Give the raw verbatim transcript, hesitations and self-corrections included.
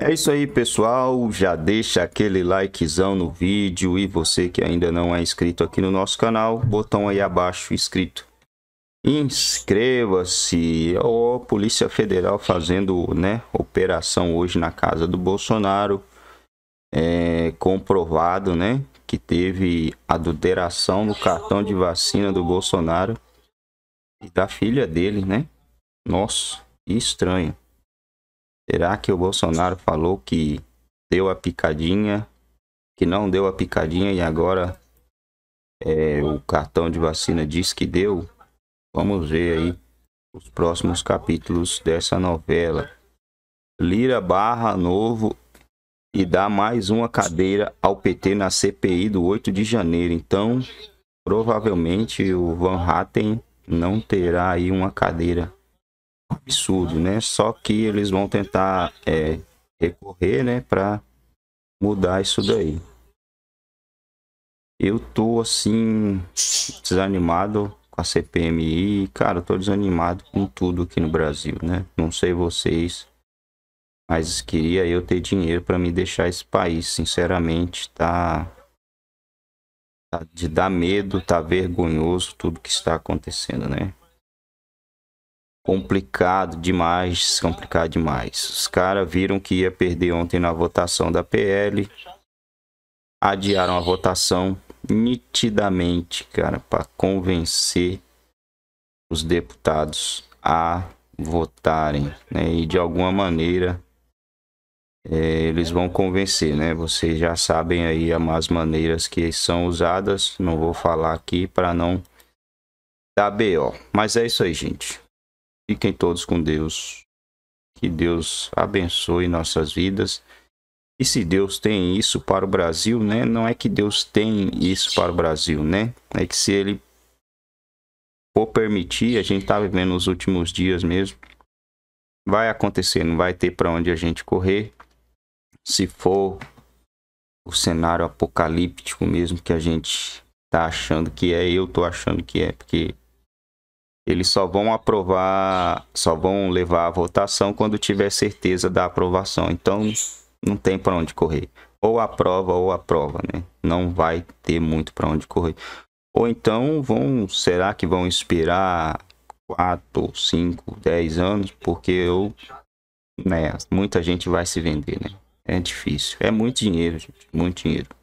É isso aí, pessoal, já deixa aquele likezão no vídeo e você que ainda não é inscrito aqui no nosso canal, botão aí abaixo, inscrito. Inscreva-se. Ó, oh, Polícia Federal fazendo, né, operação hoje na casa do Bolsonaro. É comprovado, né, que teve adulteração no cartão de vacina do Bolsonaro e da filha dele, né? Nossa, estranho. Será que o Bolsonaro falou que deu a picadinha, que não deu a picadinha e agora é, o cartão de vacina diz que deu? Vamos ver aí os próximos capítulos dessa novela. Lira barra novo e dá mais uma cadeira ao P T na C P I do oito de janeiro. Então, provavelmente o Van Hatten não terá aí uma cadeira. Absurdo, né? Só que eles vão tentar é, recorrer, né, para mudar isso daí. Eu tô assim desanimado com a C P M I, cara, eu tô desanimado com tudo aqui no Brasil, né? Não sei vocês, mas queria eu ter dinheiro para me deixar esse país, sinceramente. Tá, tá de dar medo, tá vergonhoso tudo que está acontecendo, né? Complicado demais, complicado demais. Os caras viram que ia perder ontem na votação da P L. Adiaram a votação nitidamente, cara, para convencer os deputados a votarem, né? E de alguma maneira é, eles vão convencer, né? Vocês já sabem aí as maneiras que são usadas. Não vou falar aqui para não dar B O. Mas é isso aí, gente. Fiquem todos com Deus, que Deus abençoe nossas vidas. E se Deus tem isso para o Brasil, né? Não é que Deus tem isso para o Brasil, né? É que se Ele for permitir, a gente tá vivendo nos últimos dias mesmo, vai acontecer, não vai ter para onde a gente correr. Se for o cenário apocalíptico mesmo que a gente tá achando que é, eu tô achando que é, porque eles só vão aprovar, só vão levar a votação quando tiver certeza da aprovação. Então, não tem para onde correr. Ou aprova ou aprova, né? Não vai ter muito para onde correr. Ou então, vão, será que vão esperar quatro, cinco, dez anos? Porque eu, né, muita gente vai se vender, né? É difícil. É muito dinheiro, gente. Muito dinheiro.